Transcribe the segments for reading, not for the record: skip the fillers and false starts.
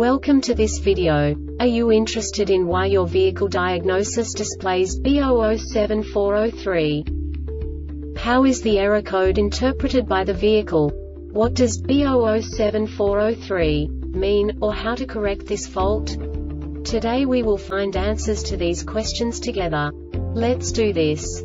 Welcome to this video. Are you interested in why your vehicle diagnosis displays B0074-03? How is the error code interpreted by the vehicle? What does B0074-03 mean, or how to correct this fault? Today we will find answers to these questions together. Let's do this.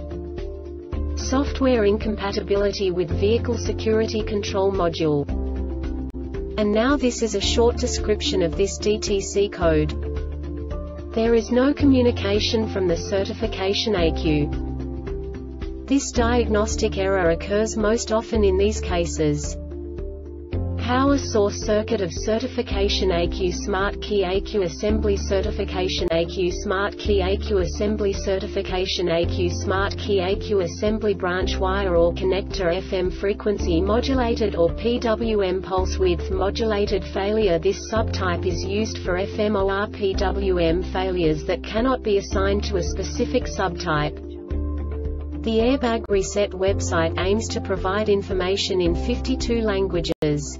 software incompatibility with vehicle security control module. And now this is a short description of this DTC code. There is no communication from the certification ECU. This diagnostic error occurs most often in these cases: power source circuit of certification AQ Smart Key AQ Assembly Certification AQ Smart Key AQ Assembly Certification AQ Smart Key AQ Assembly Branch Wire or Connector FM Frequency Modulated or PWM Pulse Width Modulated Failure. This subtype is used for FM or PWM failures that cannot be assigned to a specific subtype. The Airbag Reset website aims to provide information in 52 languages.